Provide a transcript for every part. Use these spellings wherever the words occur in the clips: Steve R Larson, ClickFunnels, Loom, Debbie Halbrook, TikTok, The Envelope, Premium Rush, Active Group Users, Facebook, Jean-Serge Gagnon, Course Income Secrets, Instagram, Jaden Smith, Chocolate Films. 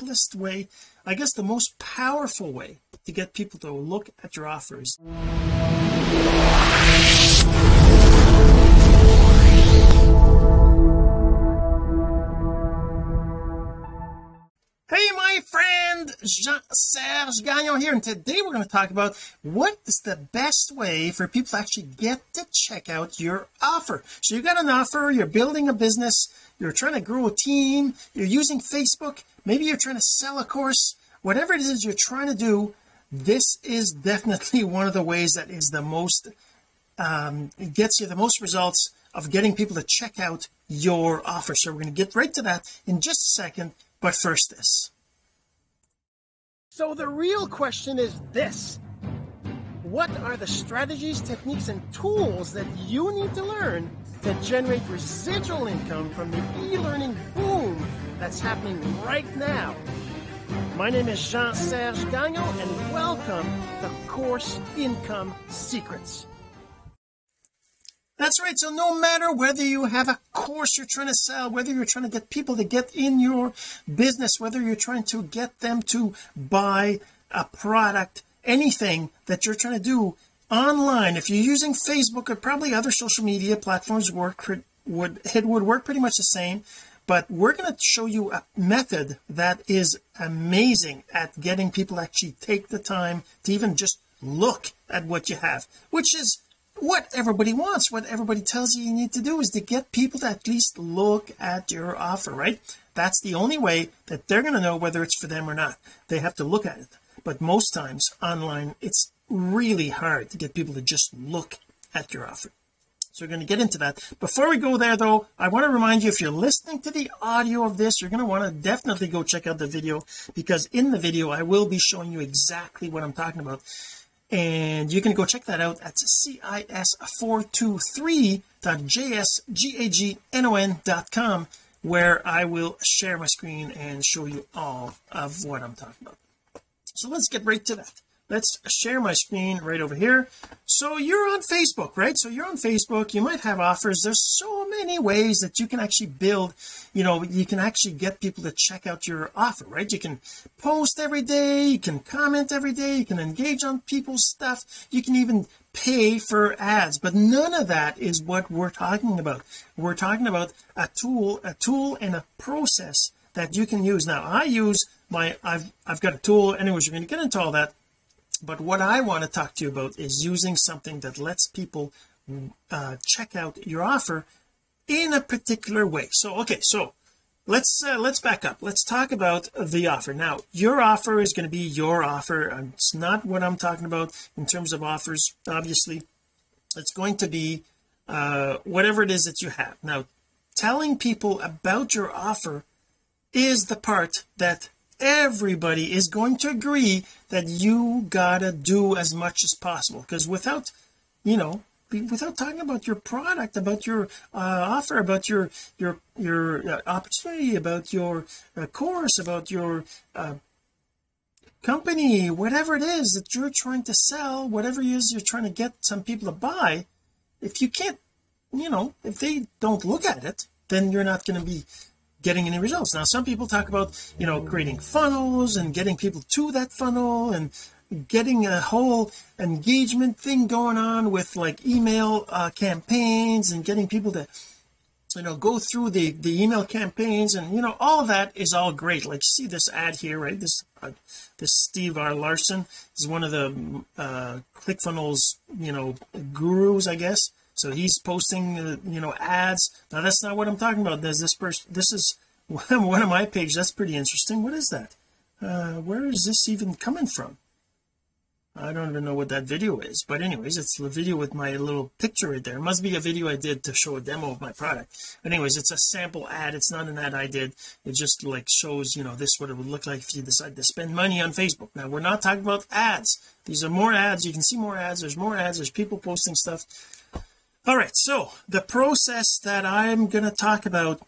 simplest way, I guess the most powerful way to get people to look at your offers. Hey my friend, Jean-Serge Gagnon here, and today we're going to talk about what is the best way for people to actually get to check out your offer. So you got an offer, you're building a business, you're trying to grow a team, you're using Facebook, maybe you're trying to sell a course, whatever it is you're trying to do, this is definitely one of the ways that is the most it gets you the most results of getting people to check out your offer. So we're going to get right to that in just a second. But first this. So the real question is this: what are the strategies, techniques, and tools that you need to learn to generate residual income from the e-learning boom that's happening right now? My name is Jean-Serge Gagnon, and welcome to Course Income Secrets. That's right. So no matter whether you have a course you're trying to sell, whether you're trying to get people to get in your business, whether you're trying to get them to buy a product, anything that you're trying to do online, if you're using Facebook or probably other social media platforms, it would work pretty much the same. But we're going to show you a method that is amazing at getting people to actually take the time to even just look at what you have, which is what everybody wants. What everybody tells you need to do is to get people to at least look at your offer, right? That's the only way that they're going to know whether it's for them or not. They have to look at it. But most times online, it's really hard to get people to just look at your offer. So we're going to get into that. Before we go there though, I want to remind you, if you're listening to the audio of this, you're going to want to definitely go check out the video, because in the video I will be showing you exactly what I'm talking about. And you can go check that out at cis423.jsgagnon.com, where I will share my screen and show you all of what I'm talking about. So let's get right to that. Let's share my screen right over here. So you're on Facebook, right? So you're on Facebook, you might have offers. There's so many ways that you can actually build, you know, you can actually get people to check out your offer, right? You can post every day, you can comment every day, you can engage on people's stuff, you can even pay for ads. But none of that is what we're talking about. We're talking about a tool and a process that you can use. Now I've got a tool. Anyways, you're going to get into all that. But what I want to talk to you about is using something that lets people check out your offer in a particular way. So okay, so let's back up. Let's talk about the offer. Now your offer is going to be your offer, and it's not what I'm talking about in terms of offers. Obviously it's going to be whatever it is that you have. Now telling people about your offer is the part that everybody is going to agree that you gotta do as much as possible, because without, you know, without talking about your product, about your offer, about your opportunity, about your course, about your company, whatever it is that you're trying to sell, whatever it is you're trying to get some people to buy, if you can't, you know, if they don't look at it, then you're not going to be getting any results. Now some people talk about, you know, creating funnels and getting people to that funnel and getting a whole engagement thing going on with like email campaigns and getting people to, you know, go through the email campaigns, and you know, all of that is all great. Like, see this ad here, right? This Steve R Larson is one of the ClickFunnels, you know, gurus, I guess. So he's posting you know, ads. Now that's not what I'm talking about. There's this person, this is one of my pages. That's pretty interesting. What is that? Where is this even coming from? I don't even know what that video is, but anyways, it's the video with my little picture right there. It must be a video I did to show a demo of my product. Anyways, it's a sample ad. It's not an ad I did. It just like shows, you know, this what it would look like if you decide to spend money on Facebook. Now we're not talking about ads. These are more ads. You can see more ads. There's more ads. There's people posting stuff. All right, so the process that I'm going to talk about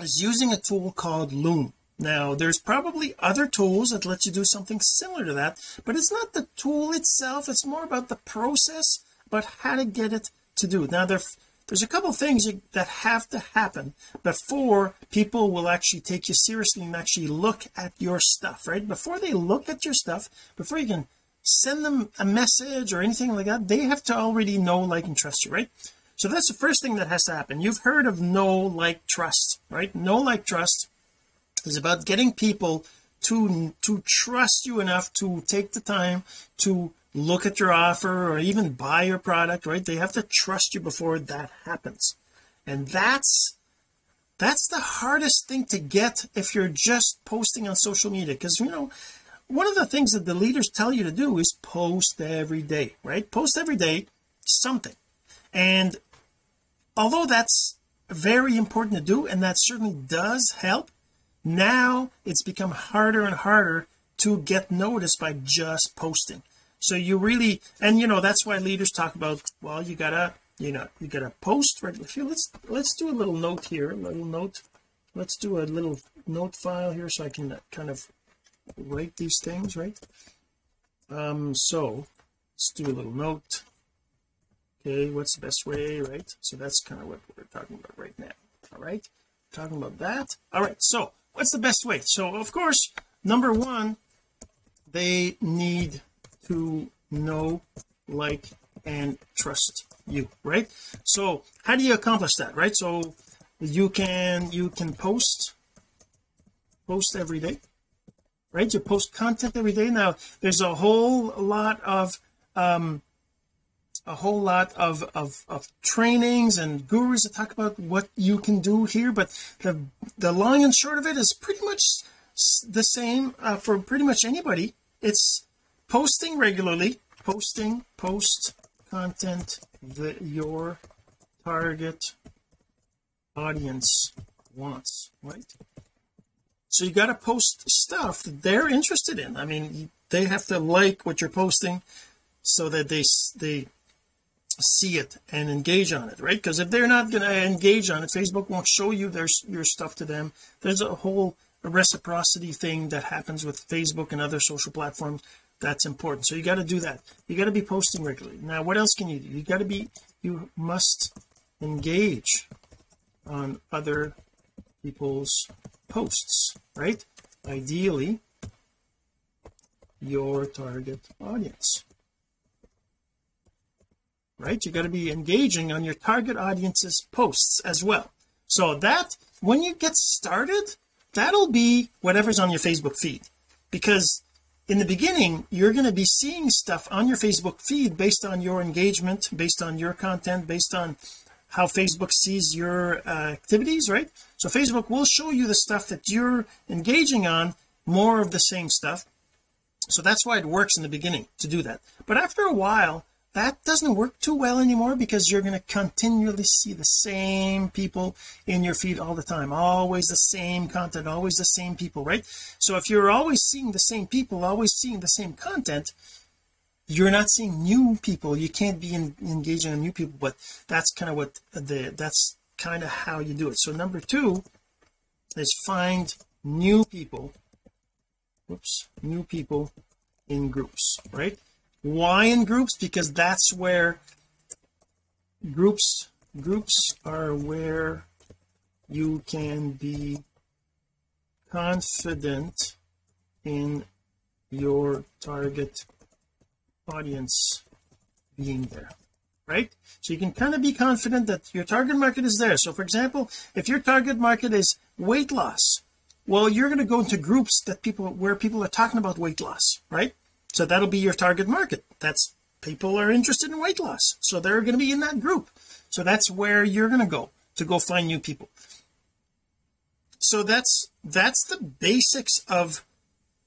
is using a tool called Loom. Now there's probably other tools that let you do something similar to that, but it's not the tool itself. It's more about the process, about how to get it to do. Now there's a couple things that have to happen before people will actually take you seriously and actually look at your stuff, right? Before they look at your stuff, before you can send them a message or anything like that, they have to already know, like, and trust you, right? So that's the first thing that has to happen. You've heard of know, like, trust, right? Know, like, trust is about getting people to trust you enough to take the time to look at your offer or even buy your product, right? They have to trust you before that happens, and that's the hardest thing to get if you're just posting on social media, because, you know, one of the things that the leaders tell you to do is post every day, right? Post every day something. And although that's very important to do, and that certainly does help, now it's become harder and harder to get noticed by just posting. So you really, and you know, that's why leaders talk about, well, you gotta, you know, you gotta post, right? Let's do a little note here, a little note. Let's do a little note file here so I can kind of write these things, right? So let's do a little note. Okay, what's the best way, right? So that's kind of what we're talking about right now. All right, talking about that. All right, so what's the best way? So of course, number one, they need to know, like, and trust you, right? So how do you accomplish that, right? So you can post every day, right? You post content every day. Now there's a whole lot of trainings and gurus that talk about what you can do here, but the long and short of it is pretty much the same for pretty much anybody. It's posting regularly, post content that your target audience wants, right? So you got to post stuff that they're interested in. I mean, they have to like what you're posting so that they see it and engage on it, right? Because if they're not going to engage on it, Facebook won't show you your stuff to them. There's a whole reciprocity thing that happens with Facebook and other social platforms that's important. So you got to do that. You got to be posting regularly. Now what else can you do? You must engage on other people's posts, right? Ideally your target audience, right? You got to be engaging on your target audience's posts as well, so that when you get started, that'll be whatever's on your Facebook feed, because in the beginning you're going to be seeing stuff on your Facebook feed based on your engagement, based on your content, based on how Facebook sees your activities, right? So Facebook will show you the stuff that you're engaging on, more of the same stuff. So that's why it works in the beginning to do that, but after a while that doesn't work too well anymore, because you're going to continually see the same people in your feed all the time, always the same content, always the same people, right? So if you're always seeing the same people, always seeing the same content, you're not seeing new people. You can't be engaging on new people, but that's kind of how you do it. So number two is find new people, in groups, right? Why in groups? Because that's where groups are where you can be confident in your target audience being there, right? So you can kind of be confident that your target market is there. So for example, if your target market is weight loss, well, you're going to go into groups that people are talking about weight loss, right? So that'll be your target market. That's people are interested in weight loss, so they're going to be in that group. So that's where you're going to go find new people. So that's the basics of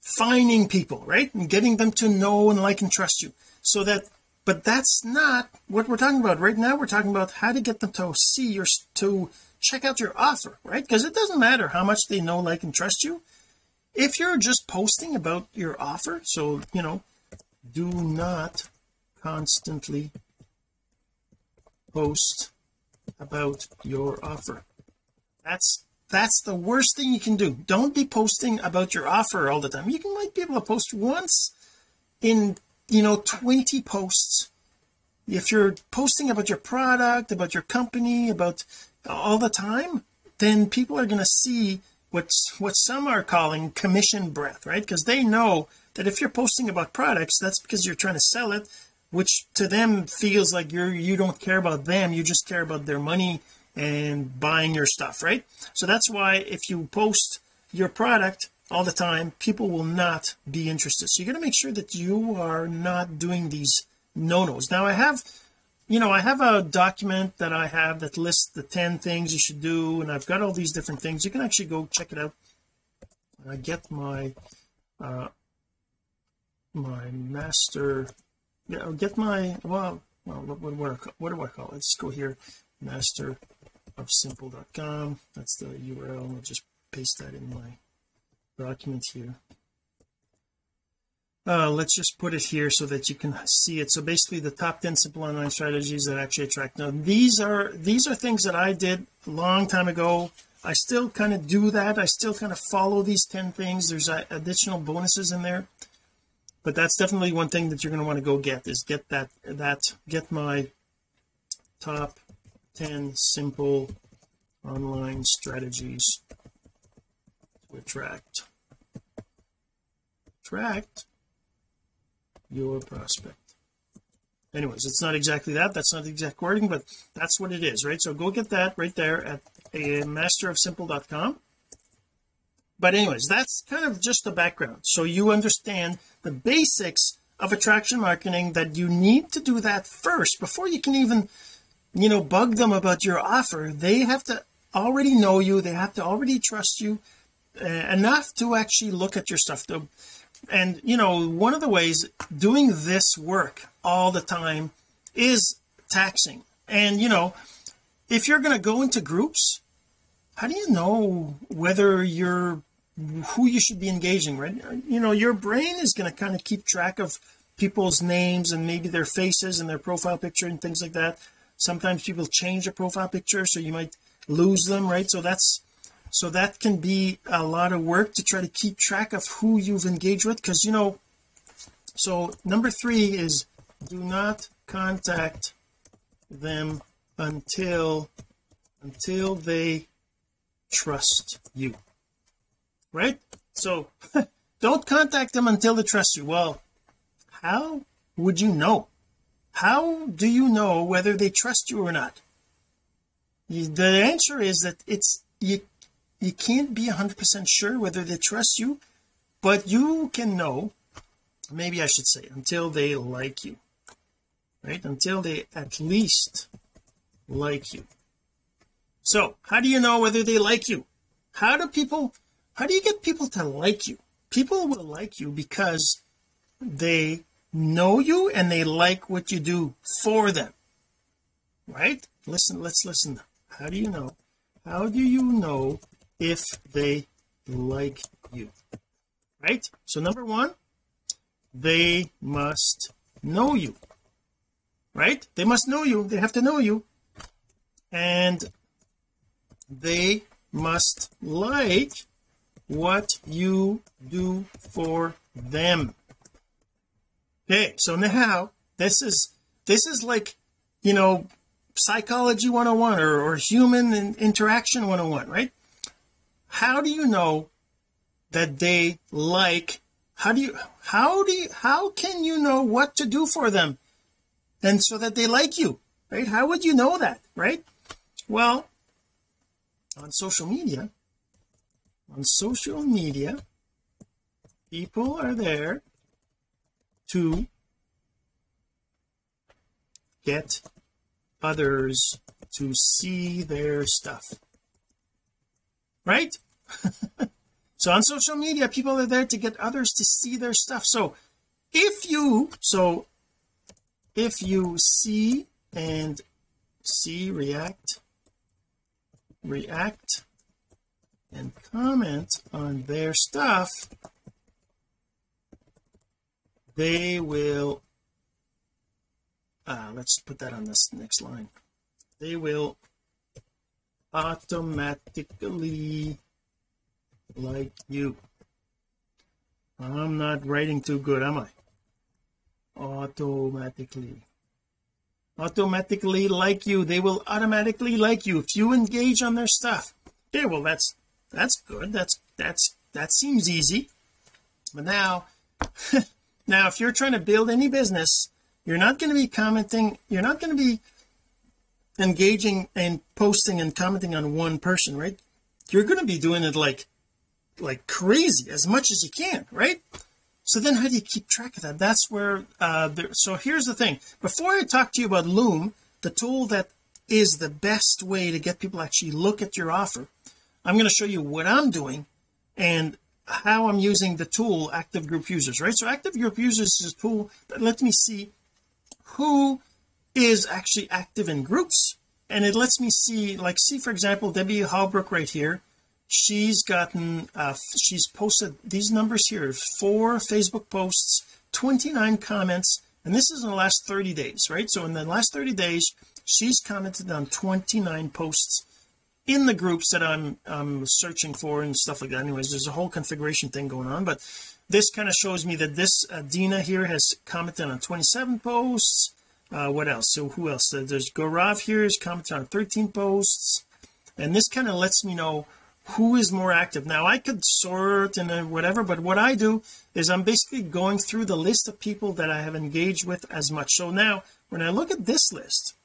finding people, right? And getting them to know and like and trust you. So that, but that's not what we're talking about right now. We're talking about how to get them to see your, to check out your offer, right? Because it doesn't matter how much they know, like, and trust you if you're just posting about your offer. So, you know, do not constantly post about your offer. That's the worst thing you can do. Don't be posting about your offer all the time. You might be able to post once in, you know, 20 posts if you're posting about your product, about your company, about all the time, then people are going to see what some are calling commission breath, right? Because they know that if you're posting about products, that's because you're trying to sell it, which to them feels like you don't care about them, you just care about their money and buying your stuff, right? So that's why if you post your product all the time, people will not be interested. So you got to make sure that you are not doing these no-nos. Now I have, you know, I have a document that I have that lists the 10 things you should do, and I've got all these different things. You can actually go check it out. I get my my master, yeah, I'll get my, well what do I call it? Let's go here, masterofsimple.com. that's the URL. I'll just paste that in my document here. Let's just put it here so that you can see it. So basically the top 10 simple online strategies that actually attract. Now these are things that I did a long time ago. I still kind of do that. I still kind of follow these 10 things. There's additional bonuses in there, but that's definitely one thing that you're going to want to go get, is get get my top 10 simple online strategies to attract your prospect. Anyways, it's not exactly that, that's not the exact wording, but that's what it is, right? So go get that right there at masterofsimple.com. but anyways, that's kind of just the background, so you understand the basics of attraction marketing, that you need to do that first before you can even, you know, bug them about your offer. They have to already know you, they have to already trust you enough to actually look at your stuff. And you know, one of the ways doing this work all the time is taxing. And you know, if you're going to go into groups, how do you know whether you're who you should be engaging, right? You know, your brain is going to kind of keep track of people's names and maybe their faces and their profile picture and things like that. Sometimes people change their profile picture, so you might lose them, right? So that can be a lot of work to try to keep track of who you've engaged with, because you know. So number 3 is do not contact them until they trust you, right? So don't contact them until they trust you. Well, how would you know? How do you know whether they trust you or not? The answer is that it's you can't be 100% sure whether they trust you, but you can know, maybe I should say, until they like you, right? Until they at least like you. So how do you know whether they like you? How do you get people to like you? People will like you because they know you and they like what you do for them, right? Listen, let's listen. How do you know if they like you, right? So number 1, they must know you, right? They must know you, they have to know you, and they must like what you do for them. Okay, so now this is like, you know, psychology 101 or human interaction 101, right? How do you know that they like, how can you know what to do for them and so that they like you, right? How would you know that, right? Well, on social media people are there to get others to see their stuff, right? So on social media people are there to get others to see their stuff. So if you see, react and comment on their stuff, they will let's put that on this next line. They will automatically like you. I'm not writing too good, am I? Automatically automatically like you. They will automatically like you if you engage on their stuff. Okay, well that's good, that seems easy. But now now if you're trying to build any business, you're not going to be commenting, you're not going to be engaging and posting and commenting on one person, right? You're going to be doing it like crazy, as much as you can, right? So then how do you keep track of that? That's where so here's the thing. Before I talk to you about Loom, the tool that is the best way to get people actually look at your offer, I'm going to show you what I'm doing and how I'm using the tool Active Group Users, right? So Active Group Users is a tool that lets me see who is actually active in groups, and it lets me see, like, see for example Debbie Halbrook right here. She's gotten she's posted these numbers here: 4 Facebook posts, 29 comments, and this is in the last 30 days, right? So in the last 30 days she's commented on 29 posts in the groups that I'm searching for and stuff like that. Anyways, there's a whole configuration thing going on, but this kind of shows me that this Dina here has commented on 27 posts. What else? So who else? There's Gaurav here is commenting on 13 posts, and this kind of lets me know who is more active. Now I could sort and whatever, but what I do is I'm basically going through the list of people that I have engaged with as much. So now when I look at this list,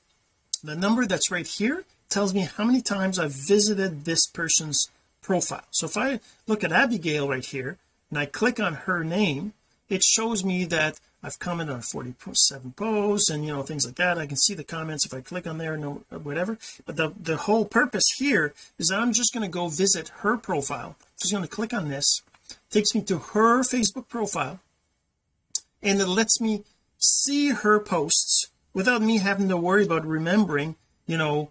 the number that's right here tells me how many times I've visited this person's profile. So if I look at Abigail right here and I click on her name, it shows me that I've commented on 47 posts and, you know, things like that. I can see the comments if I click on there, no, whatever. But the whole purpose here is that I'm just going to go visit her profile. Just going to click on this, takes me to her Facebook profile, and it lets me see her posts without me having to worry about remembering, you know,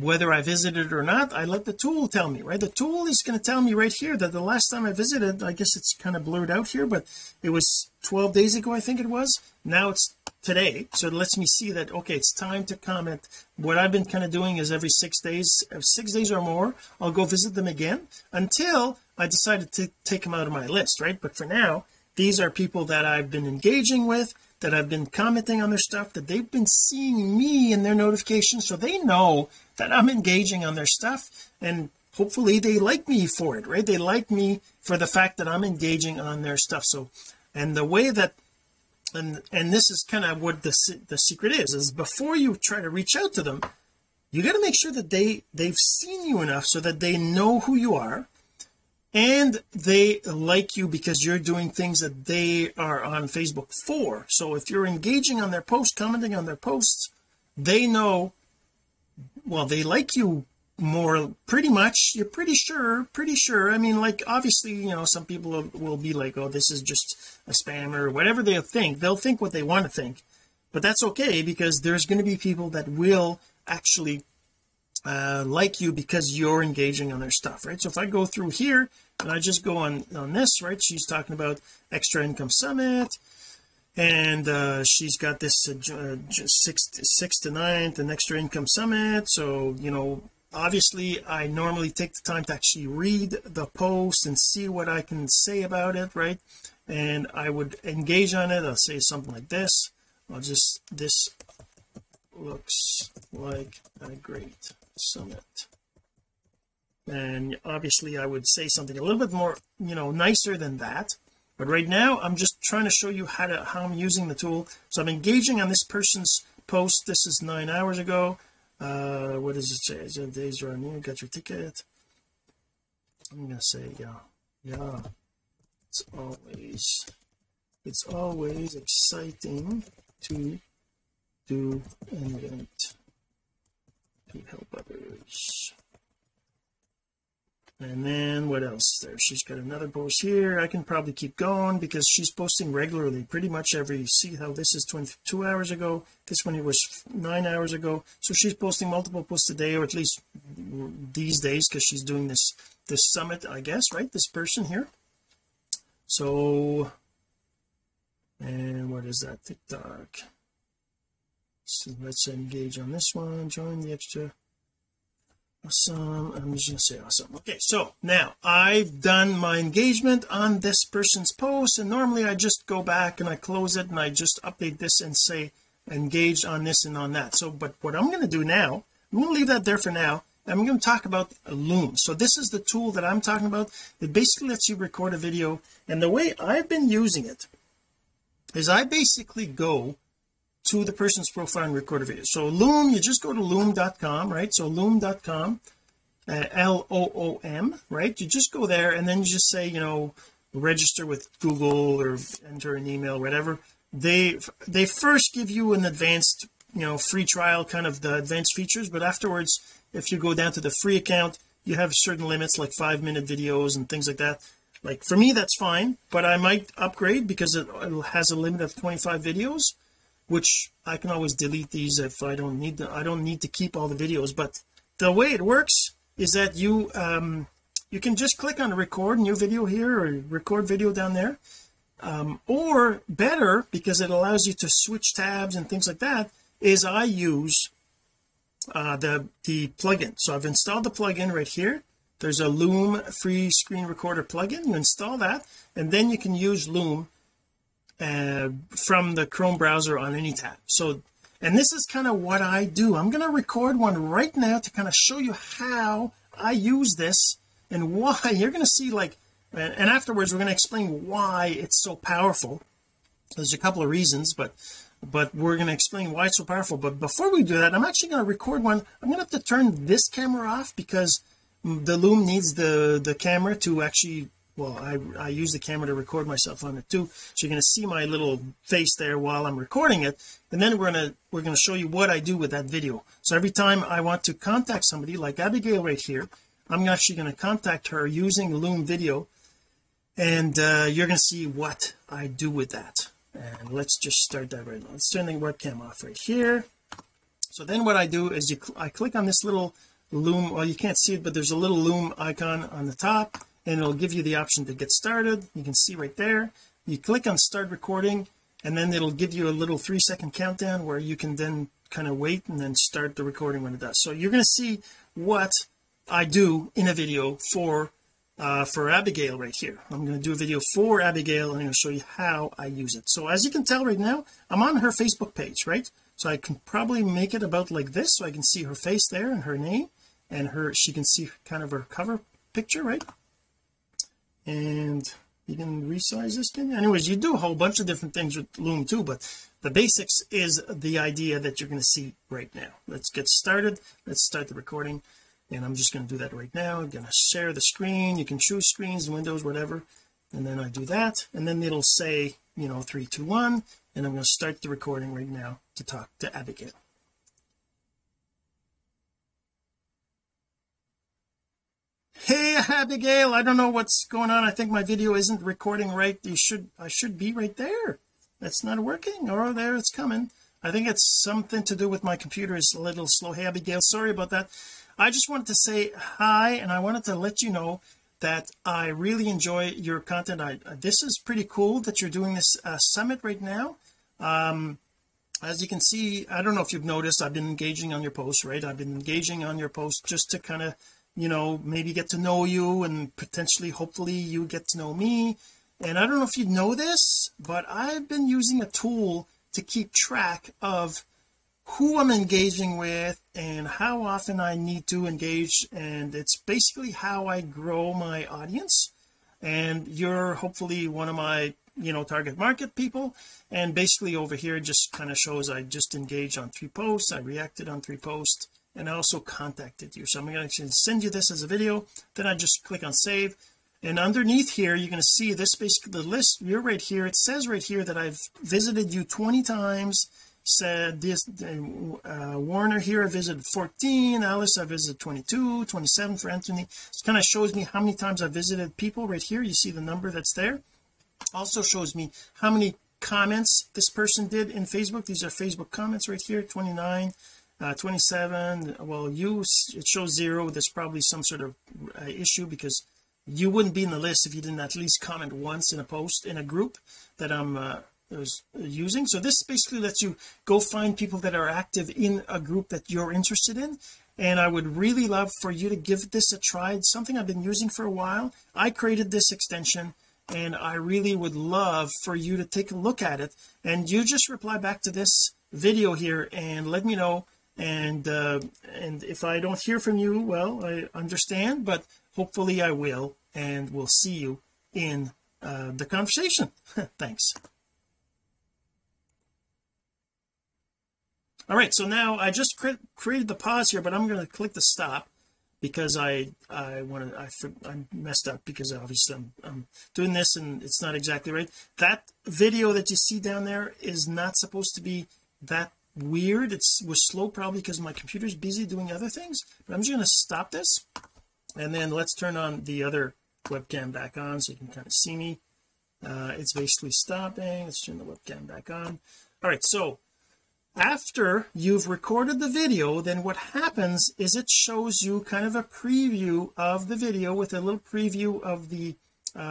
whether I visited or not. I let the tool tell me, right? The tool is going to tell me right here that the last time I visited, I guess it's kind of blurred out here, but it was 12 days ago, I think it was. Now it's today, so it lets me see that, okay, it's time to comment. What I've been kind of doing is every 6 days, 6 days or more, I'll go visit them again until I decided to take them out of my list, right? But for now, these are people that I've been engaging with, that I've been commenting on their stuff, that they've been seeing me in their notifications, so they know that I'm engaging on their stuff, and hopefully they like me for it, right? They like me for the fact that I'm engaging on their stuff. So, and the way that and this is kind of what the secret is before you try to reach out to them, you got to make sure that they've seen you enough so that they know who you are and they like you because you're doing things that they are on Facebook for. So if you're engaging on their posts, commenting on their posts, they know, well, they like you more, pretty much. You're pretty sure. I mean, like, obviously, you know, some people will be like, oh, this is just a spammer or whatever. They'll think what they want to think, but that's okay, because there's going to be people that will actually like you because you're engaging on their stuff, right? So if I go through here and I just go on this, right, she's talking about Extra Income Summit, and she's got this 6th to 9th and Extra Income Summit. So, you know, obviously I normally take the time to actually read the post and see what I can say about it, right? And I would engage on it. I'll say something like this. I'll just, this looks like a great summit, and obviously I would say something a little bit more, you know, nicer than that. But right now I'm just trying to show you how I'm using the tool. So I'm engaging on this person's post. This is 9 hours ago. What does it say? Is it days are on you? Got your ticket. I'm gonna say, yeah, it's always exciting to do an event to help others. And then what else? There, she's got another post here. I can probably keep going because she's posting regularly, pretty much every, see how this is 22 hours ago, this one it was 9 hours ago. So she's posting multiple posts a day, or at least these days, because she's doing this summit, I guess, right, this person here. So, and what is that? TikTok. So let's engage on this one. Join the Extra. Awesome. I'm just gonna say awesome. Okay, so now I've done my engagement on this person's post, and normally I just go back and I close it and I just update this and say engaged on this and on that. So but what I'm going to do now, I'm going to leave that there for now. I'm going to talk about Loom. So this is the tool that I'm talking about. It basically lets you record a video, and the way I've been using it is I basically go to the person's profile and record a video. So Loom, you just go to loom.com, right? So loom.com, L-O-O-M, right? You just go there and then you just say, you know, register with Google or enter an email, whatever. They first give you an advanced, you know, free trial, kind of the advanced features, but afterwards if you go down to the free account, you have certain limits like 5-minute videos and things like that. Like for me, that's fine, but I might upgrade because it has a limit of 25 videos, which I can always delete these if I don't need them. I don't need to keep all the videos. But the way it works is that you you can just click on record new video here or record video down there, or better, because it allows you to switch tabs and things like that, is I use the plugin. So I've installed the plugin right here. There's a Loom free screen recorder plugin. You install that and then you can use Loom from the Chrome browser on any tab. So, and this is kind of what I do. I'm going to record one right now to kind of show you how I use this and why. You're going to see, like, and afterwards we're going to explain why it's so powerful. There's a couple of reasons, but we're going to explain why it's so powerful. But before we do that, I'm actually going to record one. I'm going to have to turn this camera off because the Loom needs the camera to actually, well, I use the camera to record myself on it too, so you're going to see my little face there while I'm recording it. And then we're going to show you what I do with that video. So every time I want to contact somebody, like Abigail right here, I'm actually going to contact her using Loom video, and you're going to see what I do with that. And let's just start that right now. Let's turn the webcam off right here. So then what I do is I click on this little Loom, well, you can't see it, but there's a little Loom icon on the top, and it'll give you the option to get started. You can see right there, you click on start recording, and then it'll give you a little 3-second countdown where you can then kind of wait and then start the recording when it does. So you're going to see what I do in a video for Abigail right here. I'm going to do a video for Abigail, and I'm going to show you how I use it. So as you can tell right now, I'm on her Facebook page, right? So I can probably make it about like this, so I can see her face there and her name, and she can see kind of her cover picture, right? And you can resize this thing. Anyways, you do a whole bunch of different things with Loom too, but the basics is the idea that you're going to see right now. Let's get started. Let's start the recording, and I'm just going to do that right now. I'm going to share the screen. You can choose screens, windows, whatever, and then I do that, and then it'll say, you know, 3, 2, 1, and I'm going to start the recording right now to talk to Abigail. Hey Abigail, I don't know what's going on. I think my video isn't recording right. I should be right there. That's not working. Oh, there, it's coming. I think it's something to do with my computer is a little slow. Hey Abigail, sorry about that. I just wanted to say hi, and I wanted to let you know that I really enjoy your content. This is pretty cool that you're doing this summit right now. As you can see, I don't know if you've noticed, I've been engaging on your posts, right? I've been engaging on your posts just to kind of, you know, maybe get to know you, and potentially hopefully you get to know me. And I don't know if you know this, but I've been using a tool to keep track of who I'm engaging with and how often I need to engage, and it's basically how I grow my audience. And you're hopefully one of my, you know, target market people. And basically over here just kind of shows I just engaged on 3 posts, I reacted on 3 posts, and I also contacted you. So I'm going to send you this as a video, then I just click on save, and underneath here you're going to see this, basically the list. You're right here, it says right here that I've visited you 20 times, said this, Warner here I visited 14, Alice I visited 22, 27 for Anthony. It kind of shows me how many times I visited people right here. You see the number that's there. Also shows me how many comments this person did in Facebook. These are Facebook comments right here, 29, 27. Well, it shows 0. There's probably some sort of issue, because you wouldn't be in the list if you didn't at least comment once in a post in a group that I'm using. So this basically lets you go find people that are active in a group that you're interested in, and I would really love for you to give this a try. It's something I've been using for a while. I created this extension, and I really would love for you to take a look at it, and you just reply back to this video here and let me know, and if I don't hear from you, well, I understand, but hopefully I will, and we'll see you in the conversation. Thanks. All right, so now I just created the pause here, but I'm going to click the stop because I messed up, because obviously I'm doing this and it's not exactly right. That video that you see down there is not supposed to be that weird. It was slow, probably because my computer's busy doing other things, but I'm just going to stop this, and then let's turn on the other webcam back on so you can kind of see me. It's basically stopping. Let's turn the webcam back on. All right, so after you've recorded the video, then what happens is it shows you kind of a preview of the video with a little preview of the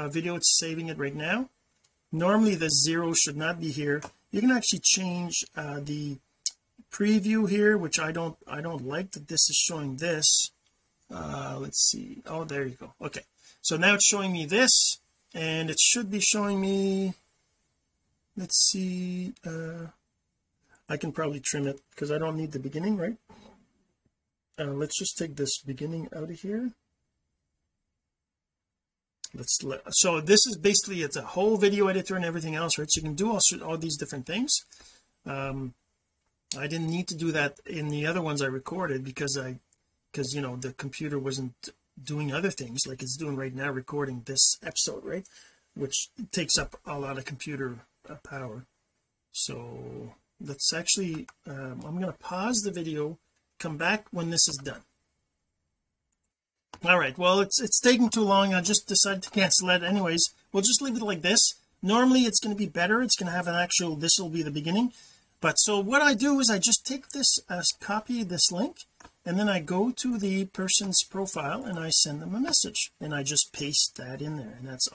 video. It's saving it right now. Normally the zero should not be here. You can actually change the preview here, which I don't like that this is showing this. Let's see. Oh, there you go. Okay, so now it's showing me this, and it should be showing me, let's see, I can probably trim it because I don't need the beginning, right? Let's just take this beginning out of here. So this is basically, it's a whole video editor and everything else, right? So you can do all these different things. I didn't need to do that in the other ones I recorded because you know, the computer wasn't doing other things like it's doing right now, recording this episode, right, which takes up a lot of computer power. So let's actually I'm going to pause the video, come back when this is done. All right, well, it's taking too long. I just decided to cancel it anyways. We'll just leave it like this. Normally it's going to be better. It's going to have an actual, this will be the beginning. But so what I do is I just take this, copy this link, and then I go to the person's profile and I send them a message, and I just paste that in there, and that's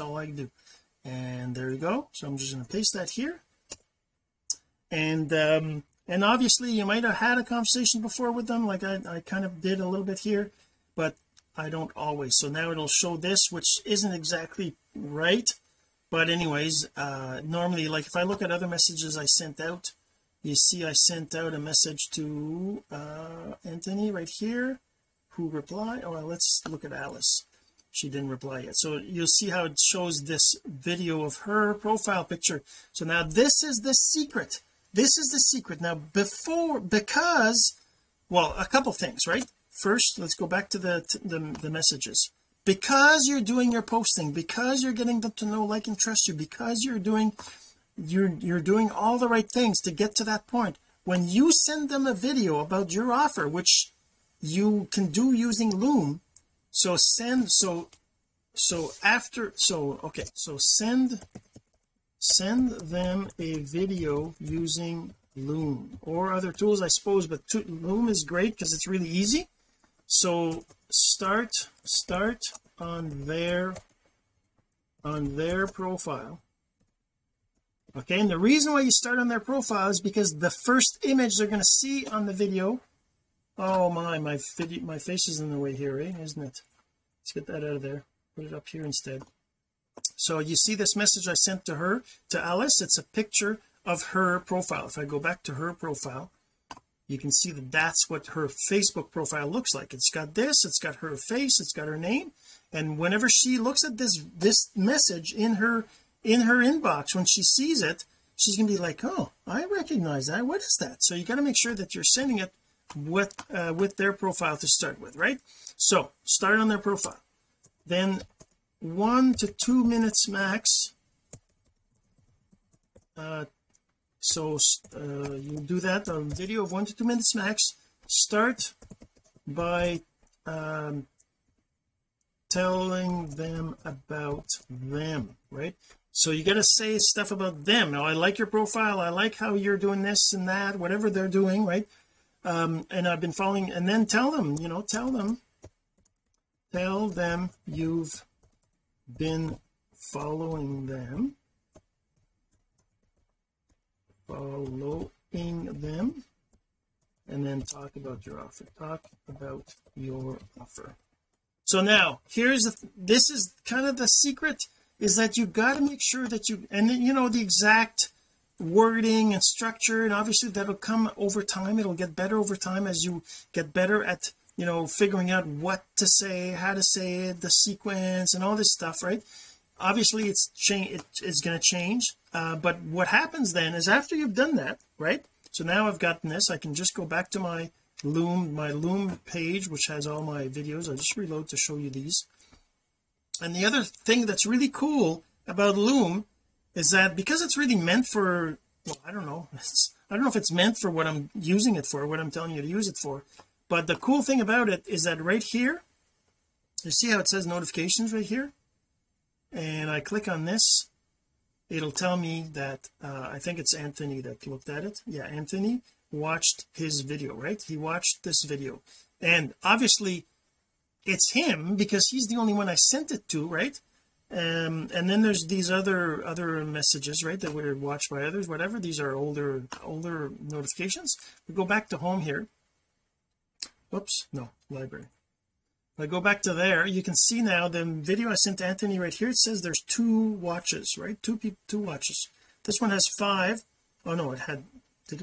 all I do. And there you go. So I'm just going to paste that here. And obviously you might have had a conversation before with them, like I kind of did a little bit here, but I don't always. So now it'll show this, which isn't exactly right, but anyways, normally, like if I look at other messages I sent out, you see I sent out a message to Anthony right here, who replied. Oh, let's look at Alice. She didn't reply yet. So you'll see how it shows this video of her profile picture. So now this is the secret. This is the secret. Now because well, a couple things, right? First, let's go back to the messages. Because you're doing your posting, because you're getting them to know, like, and trust you, because you're doing all the right things to get to that point. When you send them a video about your offer, which you can do using Loom, send them a video using Loom or other tools, I suppose, but Loom is great because it's really easy. So start on their profile. Okay, and the reason why you start on their profile is because the first image they're going to see on the video. Oh my face is in the way here, right? Isn't it? Let's get that out of there, put it up here instead. So you see this message I sent to her, to Alice. It's a picture of her profile. If I go back to her profile, you can see that that's what her Facebook profile looks like. It's got this, it's got her face, it's got her name, and whenever she looks at this message in her inbox, when she sees it, she's gonna be like, oh, I recognize that, what is that? So you got to make sure that you're sending it with their profile to start with, right? So start on their profile, then 1 to 2 minutes max. You do that on video of 1 to 2 minutes max. Start by telling them about them, right? So you got to say stuff about them. Now, I like your profile, I like how you're doing this and that, whatever they're doing, right? And I've been following, and then tell them, you know, tell them you've been following them, and then talk about your offer. So now here's this is kind of the secret, is that you got to make sure that you, and you know the exact wording and structure, and obviously that'll come over time. It'll get better over time as you get better at, you know, figuring out what to say, how to say it, the sequence and all this stuff, right? Obviously it's going to change, but what happens then is after you've done that, right? So now I've gotten this, I can just go back to my Loom page, which has all my videos. I just reload to show you these. And the other thing that's really cool about Loom is that because it's really meant for, well, I don't know if it's meant for what I'm using it for, what I'm telling you to use it for, but the cool thing about it is that right here, you see how it says notifications right here, and I click on this, it'll tell me that I think it's Anthony that looked at it. Yeah, Anthony watched his video, right? He watched this video, and obviously it's him because he's the only one I sent it to, right? And then there's these other messages, right, that were watched by others, whatever. These are older notifications. We go back to home here, whoops, no, library. If I go back to there, you can see now the video I sent to Anthony right here. It says there's 2 watches, right? 2 watches. This one has 5. Oh no, it had, it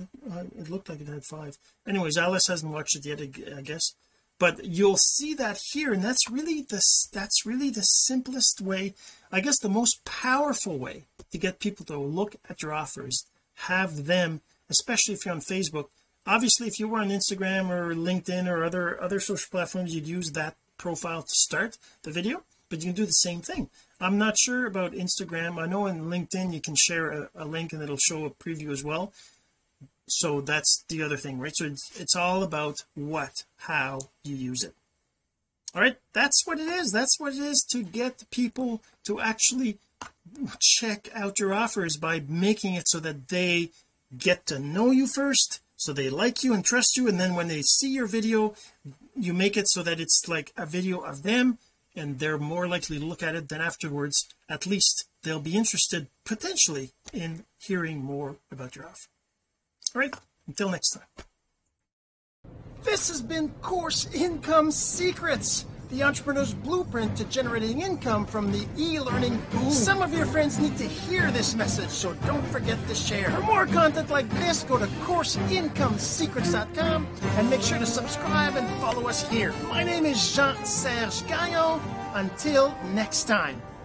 looked like it had 5. Anyways, Alice hasn't watched it yet, I guess. But you'll see that here, and that's really the simplest way, I guess the most powerful way to get people to look at your offers, have them, especially if you're on Facebook. Obviously if you were on Instagram or LinkedIn or other social platforms, you'd use that profile to start the video, but you can do the same thing. I'm not sure about Instagram. I know in LinkedIn you can share a link and it'll show a preview as well. So that's the other thing, right? So it's all about how you use it. All right, that's what it is. That's what it is to get people to actually check out your offers, by making it so that they get to know you first, so they like you and trust you, and then when they see your video, you make it so that it's like a video of them, and they're more likely to look at it. Then afterwards, at least they'll be interested potentially in hearing more about your offer. All right, until next time. This has been Course Income Secrets, the entrepreneur's blueprint to generating income from the e-learning boom. Some of your friends need to hear this message, so don't forget to share. For more content like this, go to CourseIncomeSecrets.com and make sure to subscribe and follow us here. My name is Jean-Serge Gagnon. Until next time.